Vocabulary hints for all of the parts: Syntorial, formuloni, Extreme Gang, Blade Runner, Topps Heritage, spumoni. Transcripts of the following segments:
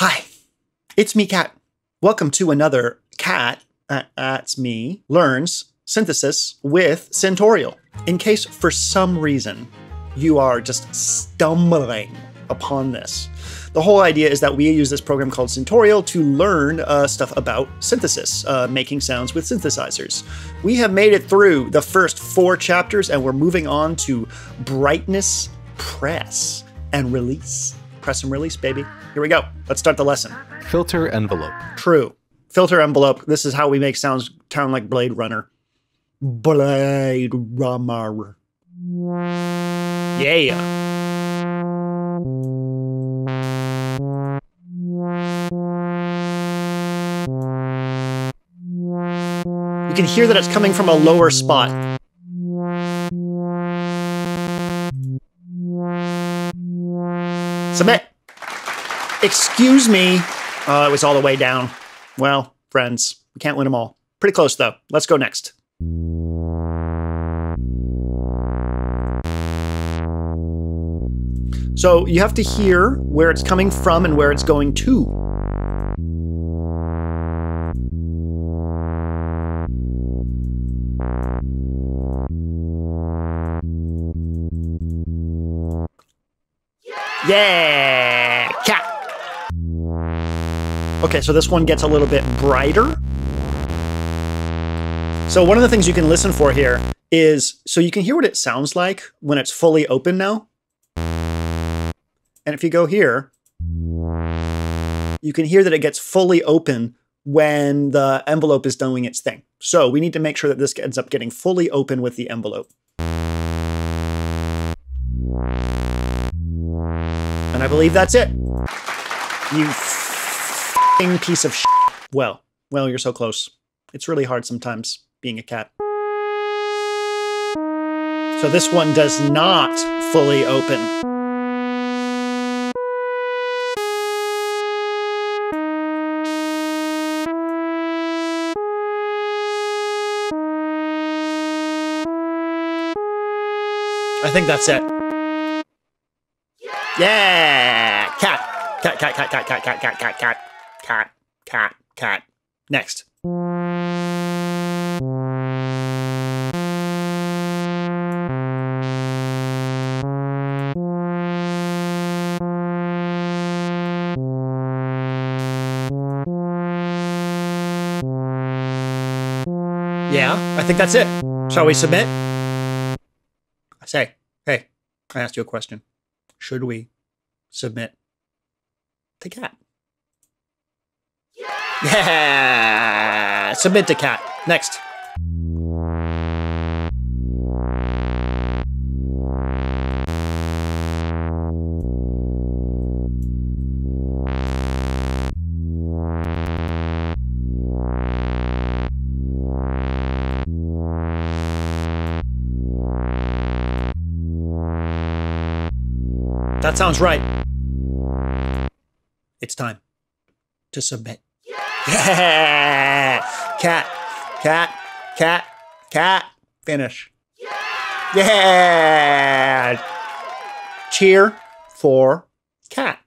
Hi, it's me, Cat. Welcome to another Cat, that's me, Learns Synthesis with Syntorial. In case for some reason you are just stumbling upon this, the whole idea is that we use this program called Syntorial to learn stuff about synthesis, making sounds with synthesizers. We have made it through the first 4 chapters and we're moving on to brightness, press, and release. Press and release, baby. Here we go. Let's start the lesson. Filter envelope. True. Filter envelope. This is how we make sounds sound like Blade Runner. Blade Runner. Yeah. You can hear that it's coming from a lower spot. Submit. Excuse me. Oh, it was all the way down. Well, friends, we can't win them all. Pretty close, though. Let's go next. So you have to hear where it's coming from and where it's going to. Yeah, Cat. Okay, so this one gets a little bit brighter. So one of the things you can listen for here is, so you can hear what it sounds like when it's fully open now. And if you go here, you can hear that it gets fully open when the envelope is doing its thing. So we need to make sure that this ends up getting fully open with the envelope. And I believe that's it. You f***ing piece of shit. Well, you're so close. It's really hard sometimes being a cat. So this one does not fully open. I think that's it. Yeah! Cat! Cat, cat, cat, cat, cat, cat, cat, cat, cat, cat, cat, cat. Next. Yeah, I think that's it. Shall we submit? I say, hey, I asked you a question. Should we submit to Cat? Yeah! Submit to Cat. Next. That sounds right. It's time to submit. Yeah! Cat, cat, cat, cat. Finish. Yeah! Cheer for Cat.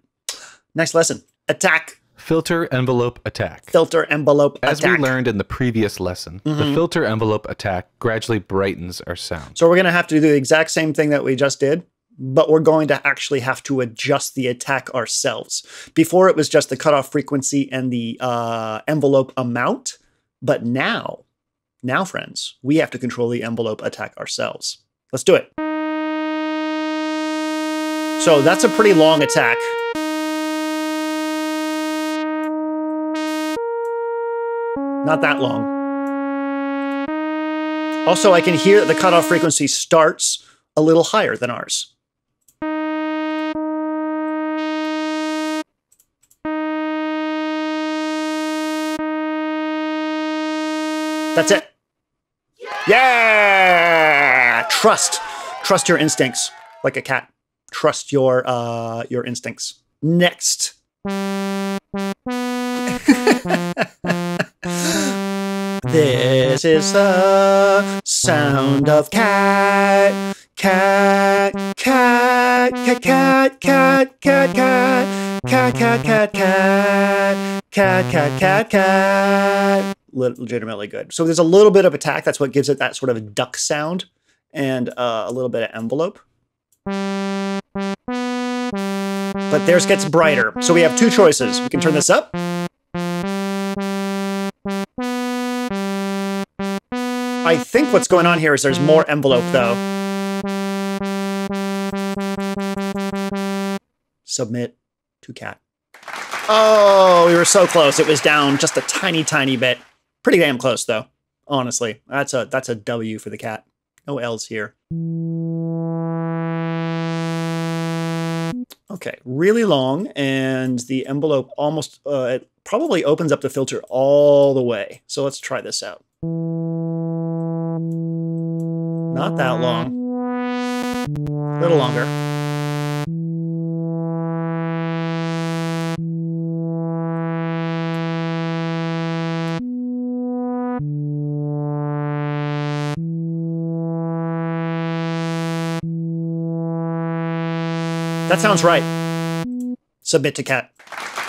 Next lesson. Attack. Filter envelope attack. Filter envelope attack. As we learned in the previous lesson, the filter envelope attack gradually brightens our sound. So we're going to have to do the exact same thing that we just did, but we're going to actually have to adjust the attack ourselves. Before it was just the cutoff frequency and the envelope amount, but now, friends, we have to control the envelope attack ourselves. Let's do it. So that's a pretty long attack. Not that long. Also, I can hear that the cutoff frequency starts a little higher than ours. That's it. Yeah! Trust your instincts like a cat. Trust your instincts. Next. This is the sound of Cat. Cat, cat, cat, cat, cat, cat, cat, Cat, cat, cat, cat. Cat, cat, cat, cat. Legitimately good. So there's a little bit of attack. That's what gives it that sort of duck sound and a little bit of envelope. But theirs gets brighter. So we have two choices. We can turn this up. I think what's going on here is there's more envelope, though. Submit to cat. Oh, we were so close. It was down just a tiny, tiny bit. Pretty damn close, though. Honestly, that's a W for the cat. No L's here. Okay, really long, and the envelope almost, it probably opens up the filter all the way. So let's try this out. Not that long. A little longer. That sounds right. Submit to cat.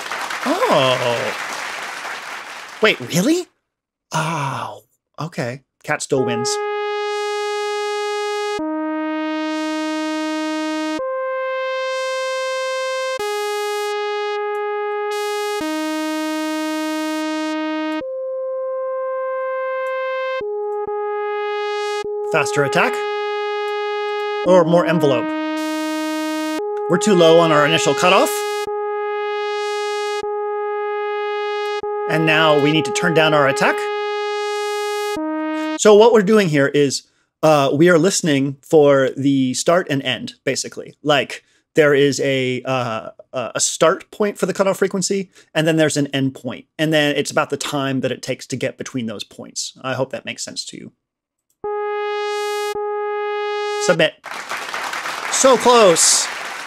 Oh. Wait, really? Oh, okay. Cat still wins. Faster attack or more envelope. We're too low on our initial cutoff. And now we need to turn down our attack. So what we're doing here is we are listening for the start and end, basically. Like there is a start point for the cutoff frequency, and then there's an end point. And then it's about the time that it takes to get between those points. I hope that makes sense to you. Submit. So close.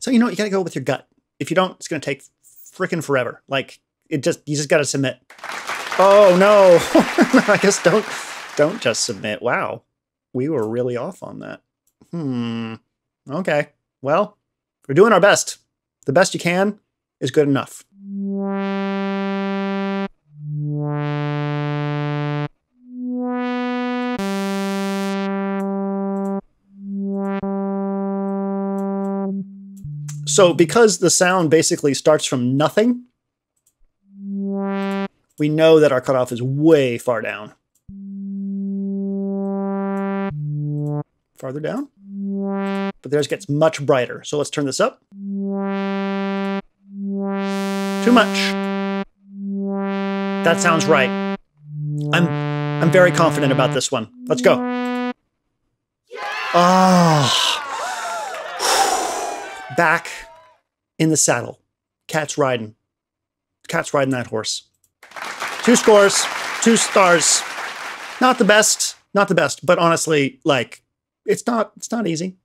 So, you know, you gotta go with your gut. If you don't, it's gonna take frickin' forever. Like, you just gotta submit. Oh no, I guess don't just submit. Wow, we were really off on that. Okay, well, we're doing our best. The best you can is good enough. So because the sound basically starts from nothing, we know that our cutoff is way far down. Farther down? But theirs gets much brighter. So let's turn this up. Too much. That sounds right. I'm very confident about this one. Let's go. Ah. Back in the saddle. Cat's riding. Cat's riding that horse. 2 scores, 2 stars. Not the best, but honestly, like, it's not easy.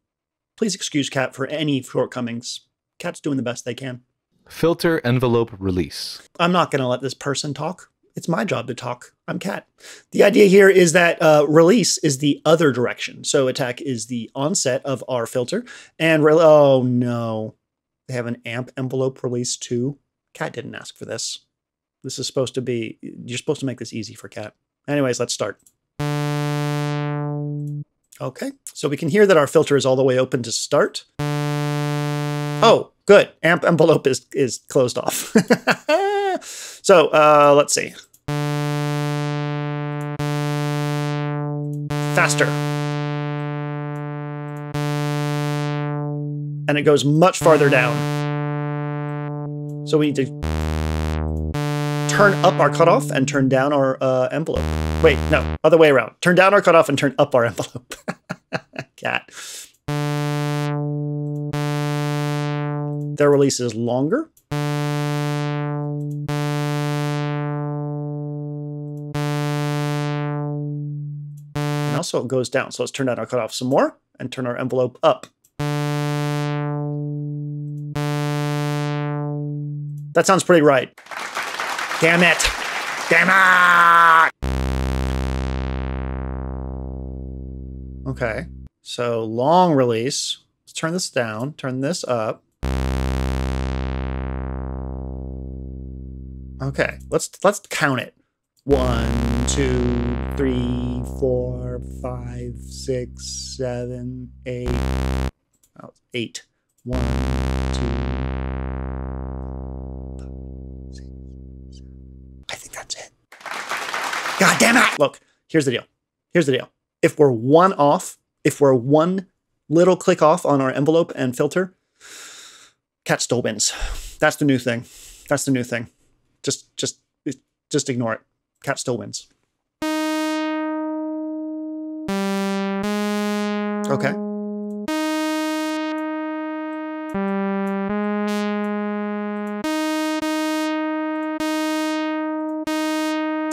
Please excuse Cat for any shortcomings. Cat's doing the best they can. Filter, envelope, release. I'm not gonna let this person talk. It's my job to talk. I'm Cat. The idea here is that release is the other direction. So attack is the onset of our filter. And oh no, they have an amp envelope release too. Cat didn't ask for this. This is supposed to be, you're supposed to make this easy for Cat. Anyways, let's start. Okay, so we can hear that our filter is all the way open to start. Oh, good. Amp envelope is closed off. So let's see. Faster. And it goes much farther down. So we need to turn up our cutoff and turn down our envelope. Wait, no, other way around. Turn down our cutoff and turn up our envelope. Cat. Their release is longer. And also it goes down. So let's turn down our cutoff some more and turn our envelope up. That sounds pretty right. Damn it. Damn it. Okay, so long release. Let's turn this down, turn this up. Okay, let's count it. 1, 2, 3, 4, 5, 6, 7, 8. Oh, 8. 1, 2, 3, 4, 5, 6, 7. I think that's it. God damn it! Look, here's the deal. Here's the deal. If we're one off, if we're one little click off on our envelope and filter, cat still wins. That's the new thing. That's the new thing. Just ignore it. Cat still wins. Okay.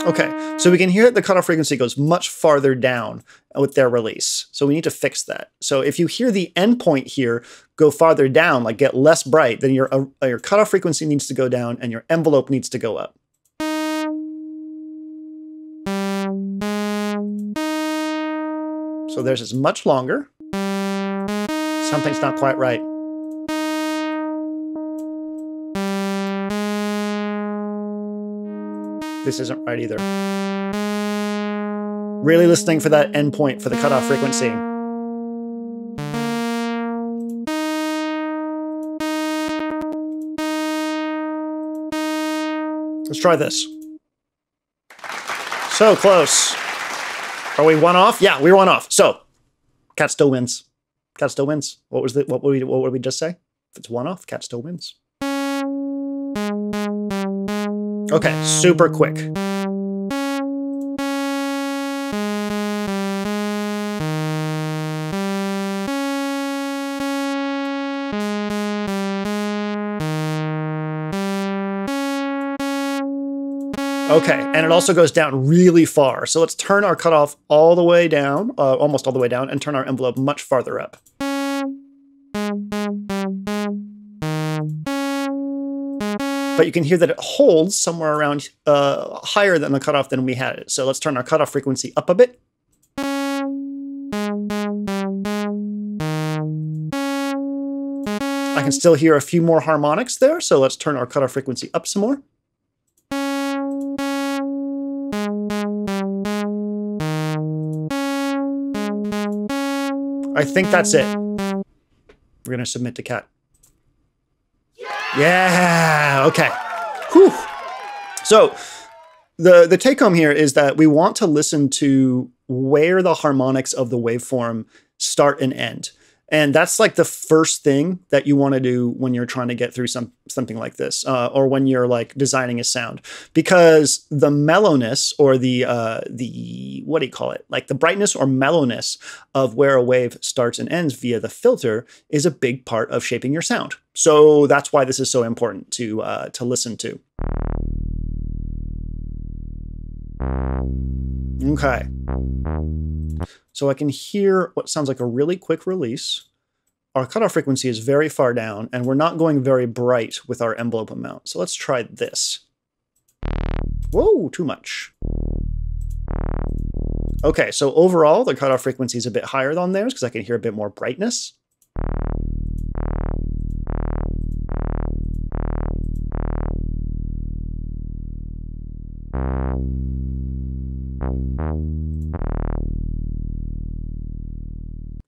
Okay, so we can hear that the cutoff frequency goes much farther down with their release. So we need to fix that. So if you hear the end point here go farther down, like get less bright, then your cutoff frequency needs to go down and your envelope needs to go up. So theirs is much longer. Something's not quite right. This isn't right either. Really listening for that endpoint for the cutoff frequency. Let's try this. So close. Are we one off? Yeah, we were one off. So, cat still wins. Cat still wins. What would we just say? If it's one off, cat still wins. Okay, super quick. Okay, and it also goes down really far. So let's turn our cutoff all the way down, almost all the way down, and turn our envelope much farther up. But you can hear that it holds somewhere around higher than the cutoff than we had it. So let's turn our cutoff frequency up a bit. I can still hear a few more harmonics there, so let's turn our cutoff frequency up some more. I think that's it. We're gonna submit to cat. Yeah, okay. Whew. So the take home here is that we want to listen to where the harmonics of the waveform start and end. And that's like the first thing that you want to do when you're trying to get through something like this, or when you're like designing a sound, because the mellowness or the what do you call it, like the brightness or mellowness of where a wave starts and ends via the filter is a big part of shaping your sound. So that's why this is so important to listen to. Okay. So I can hear what sounds like a really quick release. Our cutoff frequency is very far down, and we're not going very bright with our envelope amount. So let's try this. Whoa, too much. Okay, so overall, the cutoff frequency is a bit higher than theirs because I can hear a bit more brightness.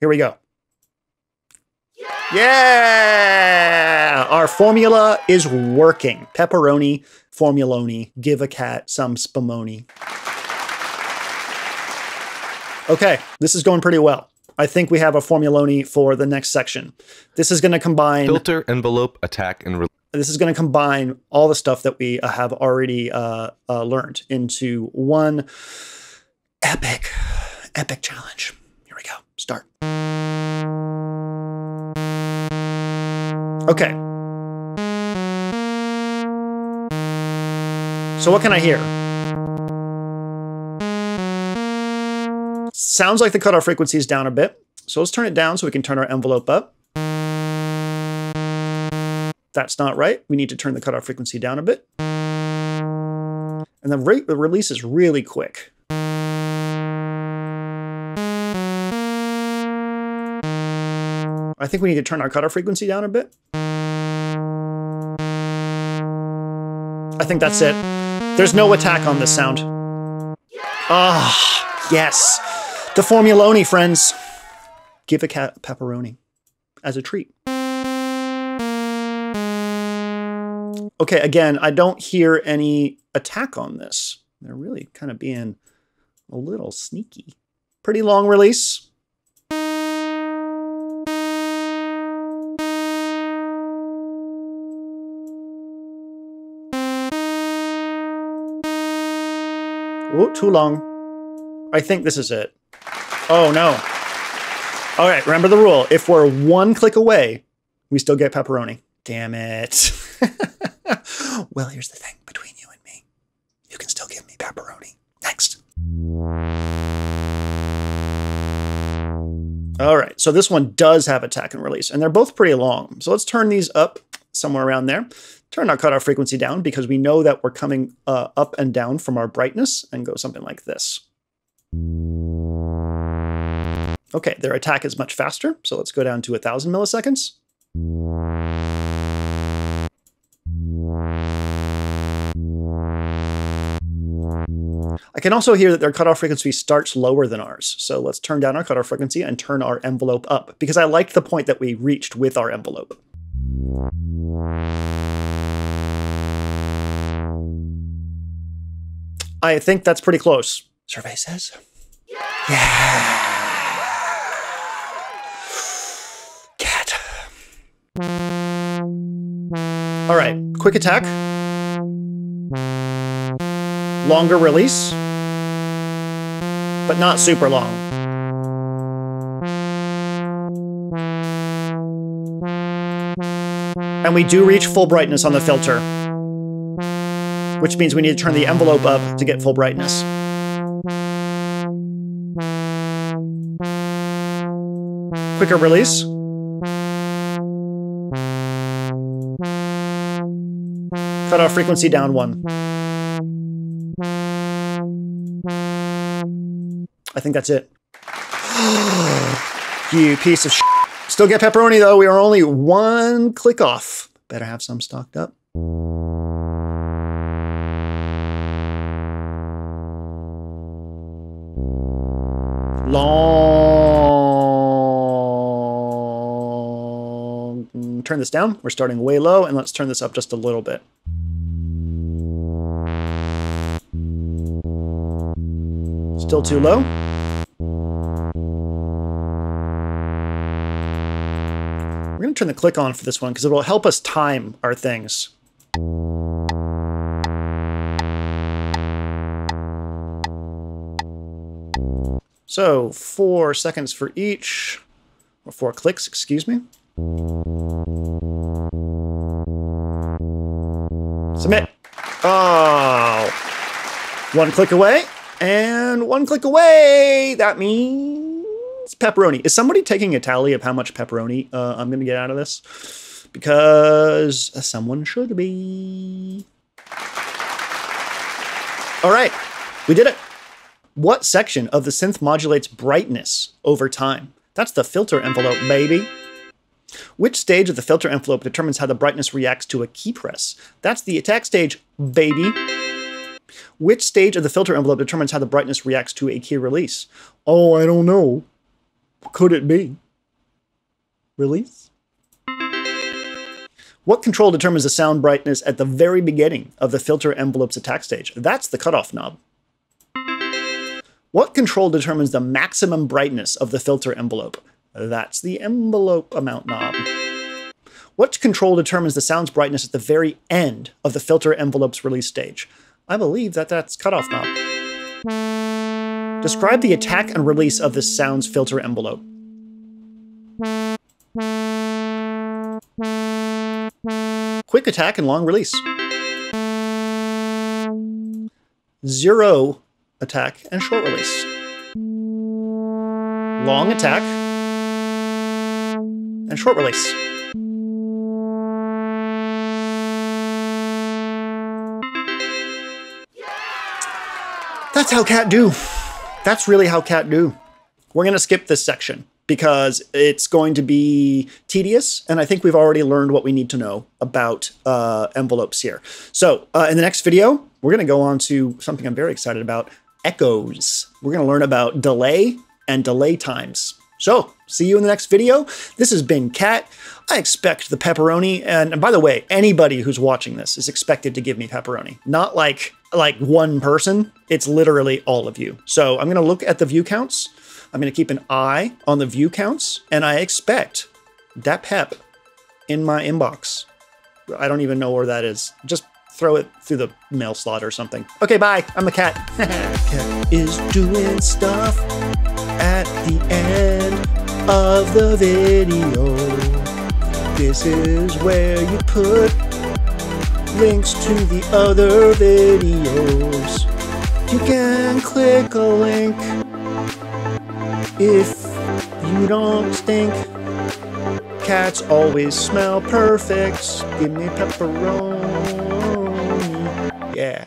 Here we go. Yeah! Our formula is working. Pepperoni, formuloni, give a cat some spumoni. Okay, this is going pretty well. I think we have a formuloni for the next section. This is going to combine... filter, envelope, attack, and release. This is going to combine all the stuff that we have already learned into one epic challenge. Here we go. Start. Okay. So what can I hear? Sounds like the cutoff frequency is down a bit. So let's turn it down so we can turn our envelope up. That's not right. We need to turn the cutoff frequency down a bit. And the rate of release is really quick. I think we need to turn our cutoff frequency down a bit. I think that's it. There's no attack on this sound. Ah, yes. The formuloni, friends. Give a cat a pepperoni as a treat. Okay, again, I don't hear any attack on this. They're really kind of being a little sneaky. Pretty long release. Oh, too long. I think this is it. Oh, no. All right, remember the rule. If we're one click away, we still get pepperoni. Damn it. Well, here's the thing. Between you and me, you can still give me pepperoni. Next. All right, so this one does have attack and release, and they're both pretty long. So let's turn these up somewhere around there. Turn our cutoff frequency down because we know that we're coming up and down from our brightness, and go something like this. Okay, their attack is much faster, so let's go down to 1,000 milliseconds. I can also hear that their cutoff frequency starts lower than ours, so let's turn down our cutoff frequency and turn our envelope up, because I liked the point that we reached with our envelope. I think that's pretty close. Survey says? Yeah! All right, quick attack, longer release, but not super long. And we do reach full brightness on the filter, which means we need to turn the envelope up to get full brightness. Quicker release. Cutoff frequency down one. I think that's it. You piece of shit. Still get pepperoni though. We are only one click off. Better have some stocked up. Long. Turn this down. We're starting way low, and let's turn this up just a little bit. Still too low. We're going to turn the click on for this one because it will help us time our things. So 4 seconds for each, or 4 clicks, excuse me. Submit. Oh, one click away. And one click away, that means pepperoni. Is somebody taking a tally of how much pepperoni I'm going to get out of this? Because someone should be. All right, we did it. What section of the synth modulates brightness over time? That's the filter envelope, baby. Which stage of the filter envelope determines how the brightness reacts to a key press? That's the attack stage, baby. Which stage of the filter envelope determines how the brightness reacts to a key release? Oh, I don't know. Could it be? Release? What control determines the sound brightness at the very beginning of the filter envelope's attack stage? That's the cutoff knob. What control determines the maximum brightness of the filter envelope? That's the envelope amount knob. What control determines the sound's brightness at the very end of the filter envelope's release stage? I believe that that's cutoff knob. Describe the attack and release of this sound's filter envelope. Quick attack and long release. 0 attack and short release. long attack, and short release. That's how Cat do. That's really how Cat do. We're going to skip this section because it's going to be tedious, and I think we've already learned what we need to know about envelopes here. So in the next video, we're going to go on to something I'm very excited about, echoes. We're going to learn about delay and delay times. So see you in the next video. This has been Cat. I expect the pepperoni, and by the way, anybody who's watching this is expected to give me pepperoni. Not like one person, it's literally all of you. So I'm going to look at the view counts. I'm going to keep an eye on the view counts, and I expect that pep in my inbox. I don't even know where that is. Just throw it through the mail slot or something. Okay, bye. I'm a cat. Cat is doing stuff at the end of the video. This is where you put links to the other videos. You can click a link if you don't stink. Cats always smell perfect. Give me pepperoni. Yeah.